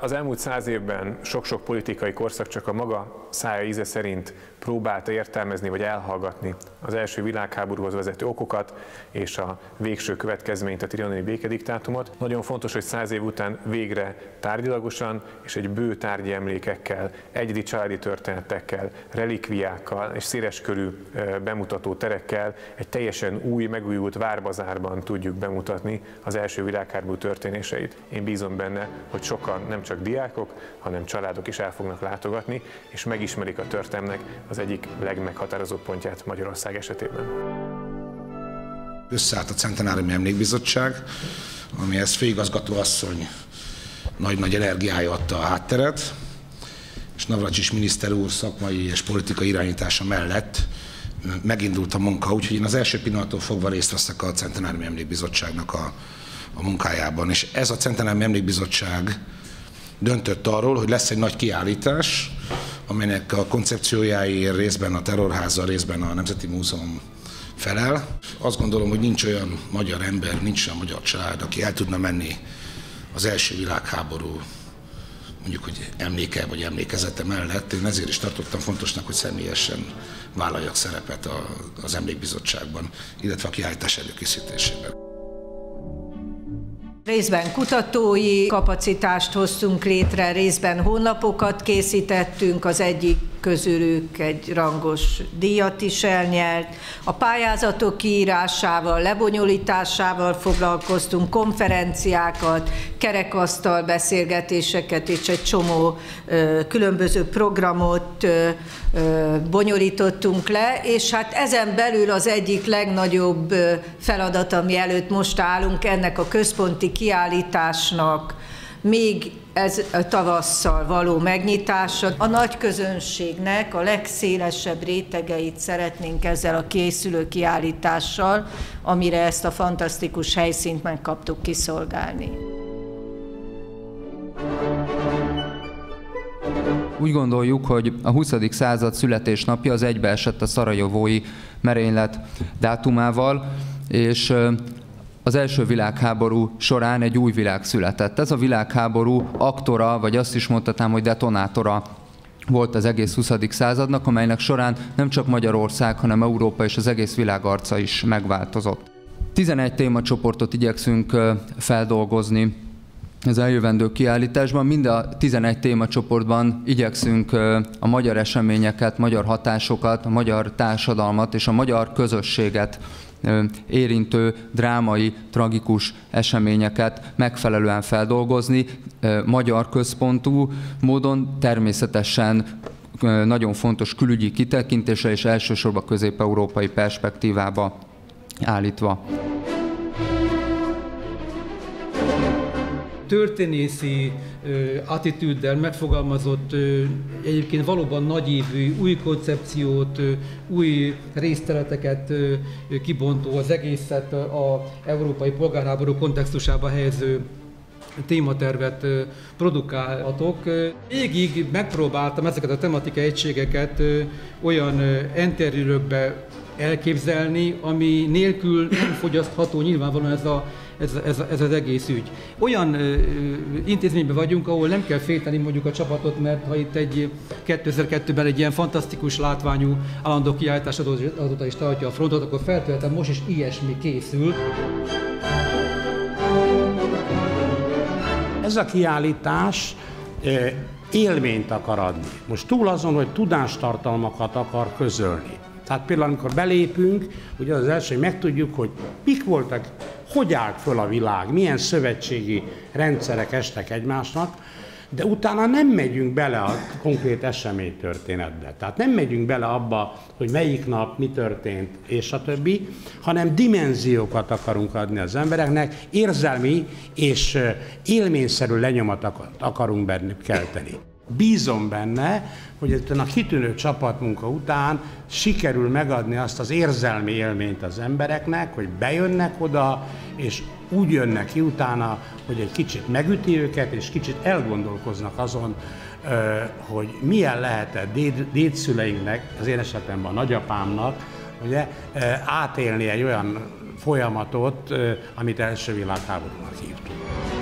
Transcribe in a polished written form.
Az elmúlt 100 évben sok-sok politikai korszak csak a maga szája íze szerint próbálta értelmezni vagy elhallgatni az első világháborúhoz vezető okokat és a végső következményt, a trianoni békediktátumot. Nagyon fontos, hogy 100 év után végre tárgyilagosan és egy bő tárgyi emlékekkel, egyedi családi történetekkel, relikviákkal és széleskörű bemutató terekkel egy teljesen új, megújult Várbazárban tudjuk bemutatni az első világháború történéseit. Én bízom benne, hogy sokan nem csak diákok, hanem családok is el fognak látogatni, és megismerik a történelmnek az egyik legmeghatározóbb pontját Magyarország esetében. Összeállt a Centenáriumi Emlékbizottság, amihez főigazgatóasszony nagy-nagy energiája adta a hátteret, és Navracsics miniszter úr szakmai és politikai irányítása mellett megindult a munka, úgyhogy én az első pillanattól fogva részt veszek a Centenáriumi Emlékbizottságnak a munkájában. És ez a Centenáriumi Emlékbizottság döntött arról, hogy lesz egy nagy kiállítás, aminek a koncepciójái részben a Terror Háza, részben a Nemzeti Múzeum felel. Azt gondolom, hogy nincs olyan magyar ember, nincs olyan magyar család, aki el tudna menni az első világháború, mondjuk, hogy emléke vagy emlékezete mellett. Én ezért is tartottam fontosnak, hogy személyesen vállaljak szerepet az Emlékbizottságban, illetve a kiállítás előkészítésében. Részben kutatói kapacitást hoztunk létre, részben honlapokat készítettünk, az egyik közülük egy rangos díjat is elnyert. A pályázatok kiírásával, lebonyolításával foglalkoztunk, konferenciákat, kerekasztal beszélgetéseket és egy csomó különböző programot bonyolítottunk le, és hát ezen belül az egyik legnagyobb feladat, ami előtt most állunk, ennek a központi kiállításnak még ez a tavasszal való megnyitása. A nagy közönségnek a legszélesebb rétegeit szeretnénk ezzel a készülő kiállítással, amire ezt a fantasztikus helyszínt megkaptuk, kiszolgálni. Úgy gondoljuk, hogy a 20. század születésnapja az egybeesett a szarajovói merénylet dátumával, és az első világháború során egy új világ született. Ez a világháború aktora, vagy azt is mondhatnám, hogy detonátora volt az egész 20. századnak, amelynek során nem csak Magyarország, hanem Európa és az egész világ arca is megváltozott. 11 témacsoportot igyekszünk feldolgozni az eljövendő kiállításban. Mind a 11 témacsoportban igyekszünk a magyar eseményeket, magyar hatásokat, a magyar társadalmat és a magyar közösséget érintő drámai, tragikus eseményeket megfelelően feldolgozni, magyar központú módon, természetesen nagyon fontos külügyi kitekintésre és elsősorban közép-európai perspektívába állítva. Történészi attitűddel megfogalmazott, egyébként valóban nagyívű új koncepciót, új részteleteket kibontó, az egészet az európai polgárháború kontextusába helyező tématervet produkálhatok. Végig megpróbáltam ezeket a tematikai egységeket olyan enterülőkbe elképzelni, ami nélkül nem fogyasztható nyilvánvalóan ez az egész ügy. Olyan intézményben vagyunk, ahol nem kell félteni mondjuk a csapatot, mert ha itt egy 2002-ben egy ilyen fantasztikus látványú állandó kiállítás azóta is tartja a frontot, akkor feltételezem, most is ilyesmi készül. Ez a kiállítás élményt akar adni. Most túl azon, hogy tudástartalmakat akar közölni. Tehát például, amikor belépünk, ugye az első, hogy megtudjuk, hogy mik voltak, hogy állt föl a világ, milyen szövetségi rendszerek estek egymásnak, de utána nem megyünk bele a konkrét eseménytörténetbe. Tehát nem megyünk bele abba, hogy melyik nap mi történt, és a többi, hanem dimenziókat akarunk adni az embereknek, érzelmi és élményszerű lenyomat akarunk bennük kelteni. Bízom benne, hogy a kitűnő csapatmunka után sikerül megadni azt az érzelmi élményt az embereknek, hogy bejönnek oda, és úgy jönnek ki utána, hogy egy kicsit megüti őket, és kicsit elgondolkoznak azon, hogy milyen lehetett dédszüleinknek, az én esetemben a nagyapámnak, ugye, átélni egy olyan folyamatot, amit első világháborúnak hívtunk.